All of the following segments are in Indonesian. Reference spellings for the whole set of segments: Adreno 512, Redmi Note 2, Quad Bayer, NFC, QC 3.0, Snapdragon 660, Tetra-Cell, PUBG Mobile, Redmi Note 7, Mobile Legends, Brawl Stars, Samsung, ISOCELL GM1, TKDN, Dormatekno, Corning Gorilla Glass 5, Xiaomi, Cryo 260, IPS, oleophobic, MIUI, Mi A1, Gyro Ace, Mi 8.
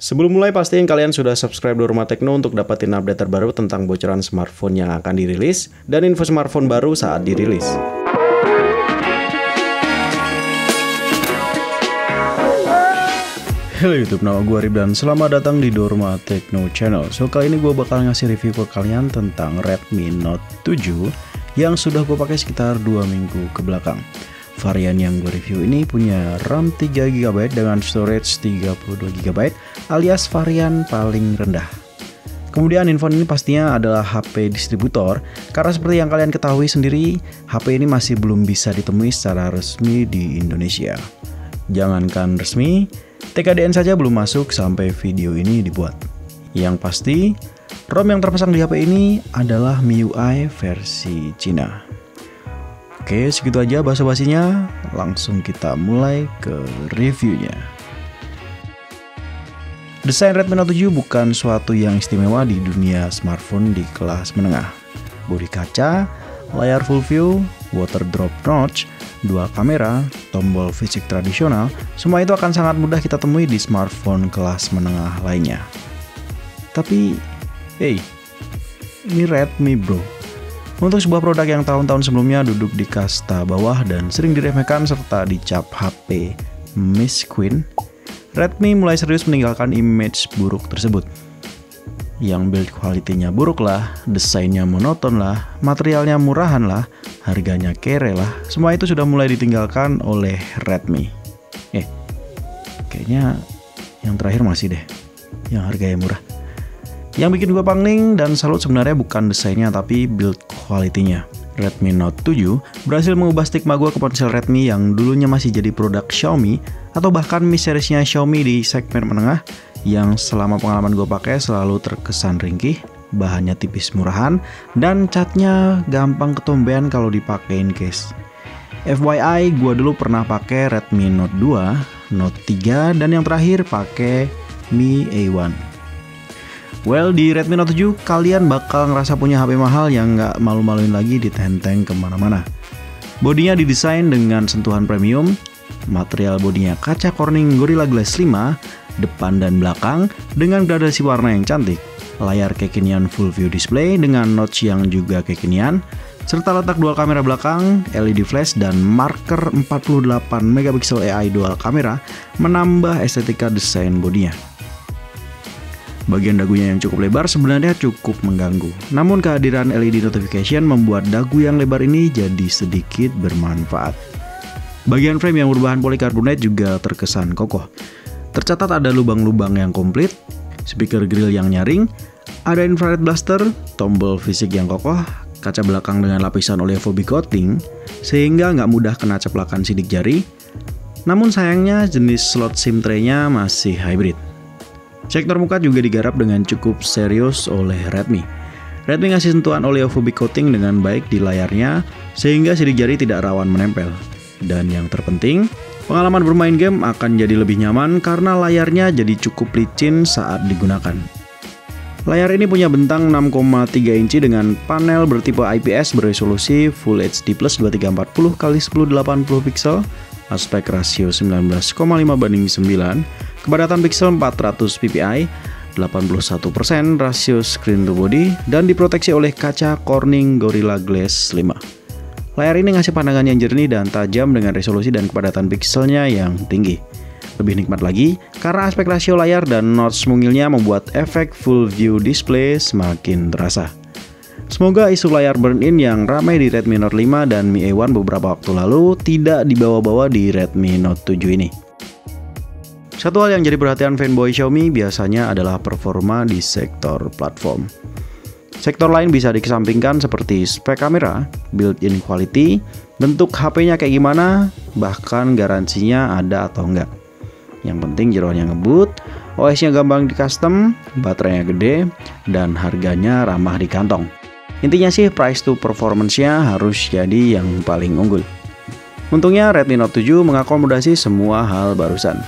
Sebelum mulai, pastiin kalian sudah subscribe Dormatekno untuk dapetin update terbaru tentang bocoran smartphone yang akan dirilis dan info smartphone baru saat dirilis. Halo YouTube, nama gue Arip dan selamat datang di Dormatekno Channel. So, kali ini gue bakal ngasih review ke kalian tentang Redmi Note 7 yang sudah gue pakai sekitar 2 minggu ke belakang. Varian yang gue review ini punya RAM 3GB dengan storage 32GB alias varian paling rendah. Kemudian handphone ini pastinya adalah HP distributor, karena seperti yang kalian ketahui sendiri, HP ini masih belum bisa ditemui secara resmi di Indonesia. Jangankan resmi, TKDN saja belum masuk sampai video ini dibuat. Yang pasti, ROM yang terpasang di HP ini adalah MIUI versi Cina. Oke, segitu aja basa-basinya, langsung kita mulai ke reviewnya. Desain Redmi Note 7 bukan suatu yang istimewa di dunia smartphone di kelas menengah. Bodi kaca, layar full view, water drop notch, dual kamera, tombol fisik tradisional, semua itu akan sangat mudah kita temui di smartphone kelas menengah lainnya. Tapi, ini Redmi bro. Untuk sebuah produk yang tahun-tahun sebelumnya duduk di kasta bawah dan sering diremehkan serta dicap HP Miss Queen, Redmi mulai serius meninggalkan image buruk tersebut. Yang build quality-nya buruk lah, desainnya monoton lah, materialnya murahan lah, harganya kere lah, semua itu sudah mulai ditinggalkan oleh Redmi. Kayaknya yang terakhir masih deh, yang harganya murah. Yang bikin gue pangling dan salut sebenarnya bukan desainnya tapi build quality-nya. Redmi Note 7 berhasil mengubah stigma gue ke ponsel Redmi yang dulunya masih jadi produk Xiaomi atau bahkan mid-series-nya Xiaomi di segmen menengah yang selama pengalaman gue pakai selalu terkesan ringkih, bahannya tipis murahan, dan catnya gampang ketombean kalau dipakein case. FYI, gue dulu pernah pakai Redmi Note 2, Note 3, dan yang terakhir pakai Mi A1. Well, di Redmi Note 7 kalian bakal ngerasa punya HP mahal yang nggak malu-maluin lagi ditenteng kemana-mana. Bodinya didesain dengan sentuhan premium, material bodinya kaca Corning Gorilla Glass 5, depan dan belakang dengan gradasi warna yang cantik, layar kekinian full view display dengan notch yang juga kekinian, serta letak dual kamera belakang, LED flash, dan marker 48MP AI dual kamera menambah estetika desain bodinya. Bagian dagunya yang cukup lebar sebenarnya cukup mengganggu. Namun kehadiran LED notification membuat dagu yang lebar ini jadi sedikit bermanfaat. Bagian frame yang berbahan polikarbonat juga terkesan kokoh. Tercatat ada lubang-lubang yang komplit, speaker grill yang nyaring, ada infrared blaster, tombol fisik yang kokoh, kaca belakang dengan lapisan oleofobi coating, sehingga nggak mudah kena ceplakan sidik jari. Namun sayangnya jenis slot SIM tray-nya masih hybrid. Sektor muka juga digarap dengan cukup serius oleh Redmi. Redmi ngasih sentuhan oleophobic coating dengan baik di layarnya, sehingga sidik jari tidak rawan menempel. Dan yang terpenting, pengalaman bermain game akan jadi lebih nyaman karena layarnya jadi cukup licin saat digunakan. Layar ini punya bentang 6,3 inci dengan panel bertipe IPS beresolusi Full HD Plus 2340x1080 pixel, aspek rasio 19,5:9, kepadatan pixel 400 ppi, 81% rasio screen to body, dan diproteksi oleh kaca Corning Gorilla Glass 5. Layar ini ngasih pandangan yang jernih dan tajam dengan resolusi dan kepadatan pikselnya yang tinggi. Lebih nikmat lagi, karena aspek rasio layar dan notch mungilnya membuat efek full view display semakin terasa. Semoga isu layar burn-in yang ramai di Redmi Note 5 dan Mi A1 beberapa waktu lalu tidak dibawa-bawa di Redmi Note 7 ini. Satu hal yang jadi perhatian fanboy Xiaomi biasanya adalah performa di sektor platform. Sektor lain bisa dikesampingkan seperti spek kamera, built-in quality, bentuk HP-nya kayak gimana, bahkan garansinya ada atau enggak. Yang penting jeroannya ngebut, OS-nya gampang di custom, baterainya gede, dan harganya ramah di kantong. Intinya sih price to performance-nya harus jadi yang paling unggul. Untungnya Redmi Note 7 mengakomodasi semua hal barusan.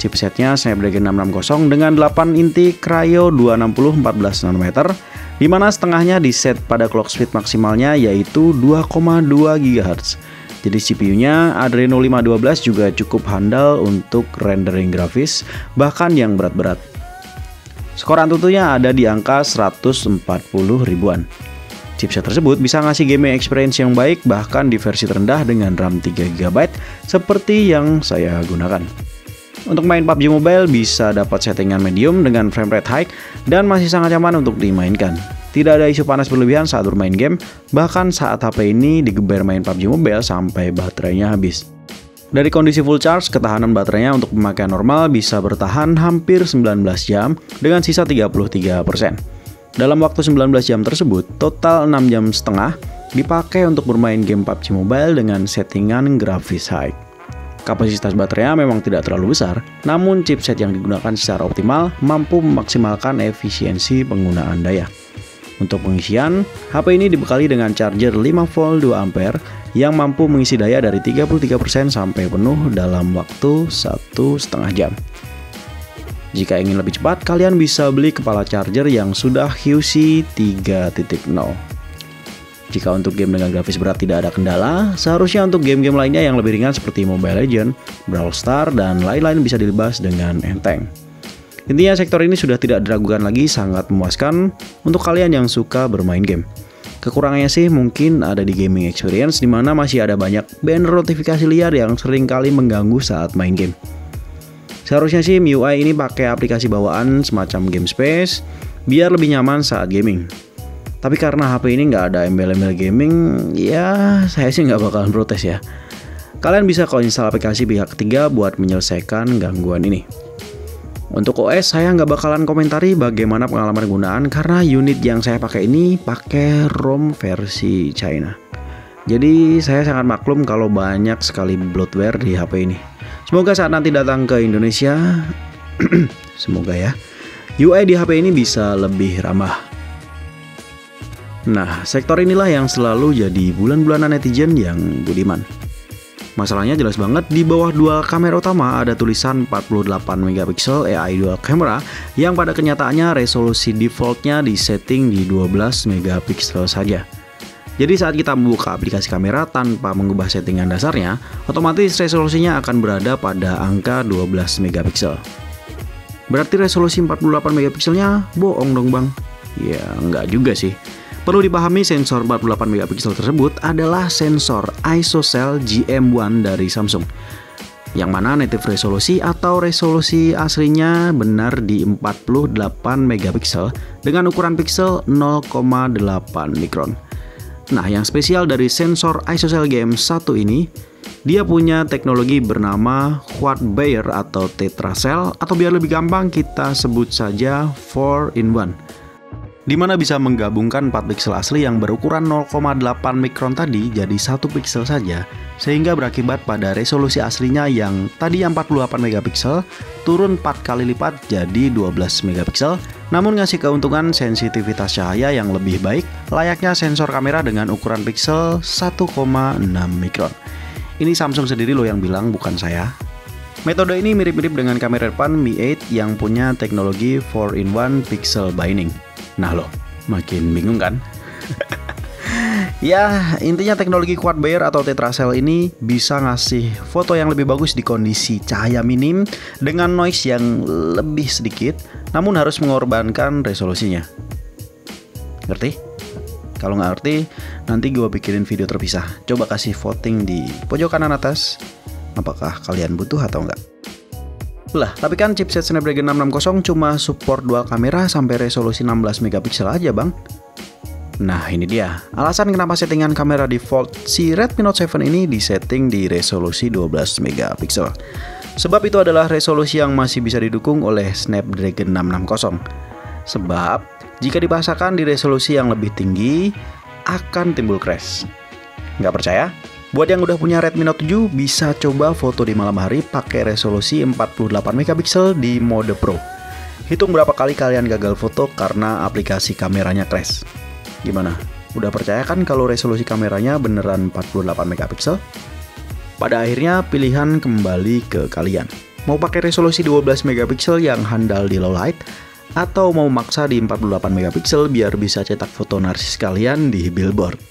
Chipsetnya Snapdragon 660 dengan 8 inti Cryo 260 14nm, di mana setengahnya diset pada clock speed maksimalnya yaitu 2,2 GHz. Jadi CPU-nya Adreno 512 juga cukup handal untuk rendering grafis, bahkan yang berat-berat. Skor AnTuTu-nya ada di angka 140 ribuan. Chipset tersebut bisa ngasih gaming experience yang baik bahkan di versi terendah dengan RAM 3GB seperti yang saya gunakan. Untuk main PUBG Mobile bisa dapat settingan medium dengan frame rate high dan masih sangat nyaman untuk dimainkan. Tidak ada isu panas berlebihan saat bermain game, bahkan saat HP ini digeber main PUBG Mobile sampai baterainya habis. Dari kondisi full charge, ketahanan baterainya untuk pemakaian normal bisa bertahan hampir 19 jam dengan sisa 33%. Dalam waktu 19 jam tersebut, total 6 jam setengah dipakai untuk bermain game PUBG Mobile dengan settingan grafis high. Kapasitas baterainya memang tidak terlalu besar, namun chipset yang digunakan secara optimal mampu memaksimalkan efisiensi penggunaan daya. Untuk pengisian, HP ini dibekali dengan charger 5V 2A yang mampu mengisi daya dari 33% sampai penuh dalam waktu 1,5 jam. Jika ingin lebih cepat, kalian bisa beli kepala charger yang sudah QC 3.0. Jika untuk game dengan grafis berat tidak ada kendala, seharusnya untuk game-game lainnya yang lebih ringan seperti Mobile Legends, Brawl Stars, dan lain-lain bisa dilibas dengan enteng. Intinya sektor ini sudah tidak diragukan lagi, sangat memuaskan untuk kalian yang suka bermain game. Kekurangannya sih mungkin ada di gaming experience, di mana masih ada banyak banner notifikasi liar yang seringkali mengganggu saat main game. Seharusnya sih MIUI ini pakai aplikasi bawaan semacam Game Space biar lebih nyaman saat gaming. Tapi karena HP ini nggak ada embel-embel gaming, ya saya sih nggak bakalan protes ya. Kalian bisa kalau install aplikasi pihak ketiga buat menyelesaikan gangguan ini. Untuk OS, saya nggak bakalan komentari bagaimana pengalaman penggunaan karena unit yang saya pakai ini pakai ROM versi China. Jadi saya sangat maklum kalau banyak sekali bloatware di HP ini. Semoga saat nanti datang ke Indonesia, semoga ya, UI di HP ini bisa lebih ramah. Nah, sektor inilah yang selalu jadi bulan-bulanan netizen yang budiman. Masalahnya jelas banget, di bawah dua kamera utama ada tulisan 48MP AI dual camera yang pada kenyataannya resolusi defaultnya disetting di 12MP saja. Jadi saat kita membuka aplikasi kamera tanpa mengubah settingan dasarnya, otomatis resolusinya akan berada pada angka 12MP. Berarti resolusi 48MP-nya bohong dong bang? Ya nggak juga sih. Perlu dipahami sensor 48MP tersebut adalah sensor ISOCELL GM1 dari Samsung, yang mana native resolusi atau resolusi aslinya benar di 48MP dengan ukuran pixel 0,8 mikron. Nah, yang spesial dari sensor ISOCELL GM1 ini, dia punya teknologi bernama Quad Bayer atau Tetra-Cell, atau biar lebih gampang kita sebut saja 4-in-1. Di mana bisa menggabungkan 4 pixel asli yang berukuran 0,8 mikron tadi jadi 1 pixel saja, sehingga berakibat pada resolusi aslinya yang tadi 48MP turun 4 kali lipat jadi 12MP, namun ngasih keuntungan sensitivitas cahaya yang lebih baik layaknya sensor kamera dengan ukuran pixel 1,6 mikron. Ini Samsung sendiri loh yang bilang, bukan saya. Metode ini mirip-mirip dengan kamera depan Mi 8 yang punya teknologi 4-in-1 pixel binding. Nah loh, makin bingung kan? Ya, intinya teknologi Quad Bayer atau Tetra-Cell ini bisa ngasih foto yang lebih bagus di kondisi cahaya minim dengan noise yang lebih sedikit, namun harus mengorbankan resolusinya. Ngerti? Kalau nggak ngerti, nanti gue bikinin video terpisah. Coba kasih voting di pojok kanan atas, apakah kalian butuh atau nggak? Lah, tapi kan chipset Snapdragon 660 cuma support dual kamera sampai resolusi 16MP aja bang. Nah ini dia, alasan kenapa settingan kamera default si Redmi Note 7 ini disetting di resolusi 12MP. Sebab itu adalah resolusi yang masih bisa didukung oleh Snapdragon 660. Sebab, jika dipasangkan di resolusi yang lebih tinggi, akan timbul crash. Nggak percaya? Buat yang udah punya Redmi Note 7, bisa coba foto di malam hari pakai resolusi 48MP di mode Pro. Hitung berapa kali kalian gagal foto karena aplikasi kameranya crash. Gimana? Udah percaya kan kalau resolusi kameranya beneran 48MP? Pada akhirnya pilihan kembali ke kalian. Mau pakai resolusi 12MP yang handal di low light, atau mau maksa di 48MP biar bisa cetak foto narsis kalian di billboard?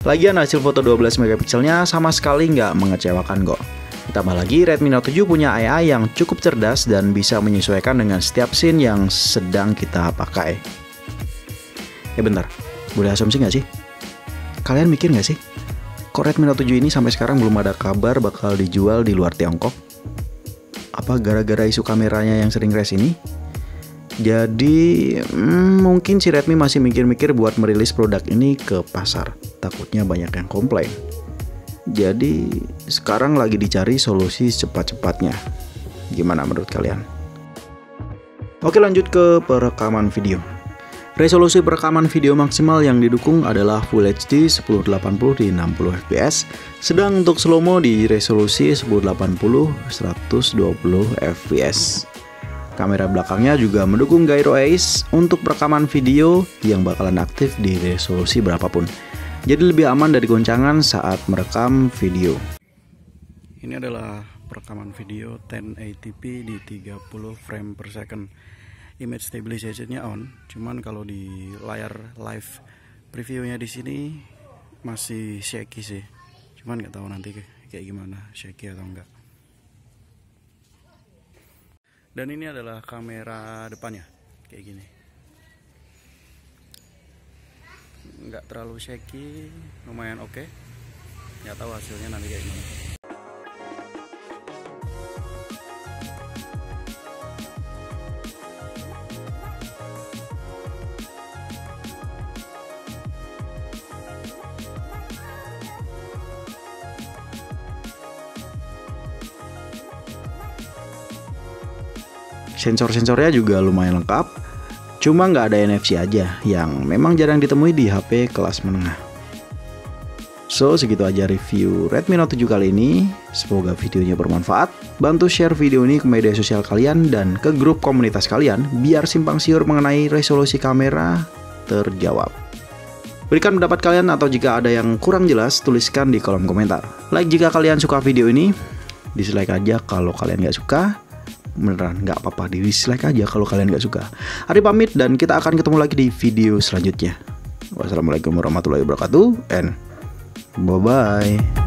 Lagian hasil foto 12 megapikselnya sama sekali nggak mengecewakan kok. Ditambah lagi Redmi Note 7 punya AI yang cukup cerdas dan bisa menyesuaikan dengan setiap scene yang sedang kita pakai. Ya bentar, boleh asumsi nggak sih? Kalian mikir nggak sih? Kok Redmi Note 7 ini sampai sekarang belum ada kabar bakal dijual di luar Tiongkok? Apa gara-gara isu kameranya yang sering crash ini? Jadi mungkin si Redmi masih mikir-mikir buat merilis produk ini ke pasar. Takutnya banyak yang komplain. Jadi sekarang lagi dicari solusi secepat-cepatnya. Gimana menurut kalian? Oke, lanjut ke perekaman video. Resolusi perekaman video maksimal yang didukung adalah Full HD 1080 di 60 fps, sedang untuk slow-mo di resolusi 1080 120 fps. Kamera belakangnya juga mendukung Gyro Ace untuk perekaman video yang bakalan aktif di resolusi berapapun. Jadi lebih aman dari goncangan saat merekam video. Ini adalah perekaman video 1080p di 30 frame per second. Image stabilization-nya on, cuman kalau di layar live preview-nya di sini masih shaky sih. Cuman nggak tahu nanti kayak gimana, shaky atau enggak. Dan ini adalah kamera depannya, kayak gini. Nggak terlalu shaky, lumayan oke. Nggak tahu hasilnya nanti kayak gimana. Sensor-sensornya juga lumayan lengkap. Cuma nggak ada NFC aja, yang memang jarang ditemui di HP kelas menengah. So, segitu aja review Redmi Note 7 kali ini. Semoga videonya bermanfaat. Bantu share video ini ke media sosial kalian dan ke grup komunitas kalian, biar simpang siur mengenai resolusi kamera terjawab. Berikan pendapat kalian, atau jika ada yang kurang jelas, tuliskan di kolom komentar. Like jika kalian suka video ini, dislike aja kalau kalian nggak suka. Beneran nggak apa-apa, di-dislike aja kalau kalian nggak suka. Ari pamit dan kita akan ketemu lagi di video selanjutnya. Wassalamualaikum warahmatullahi wabarakatuh and bye-bye.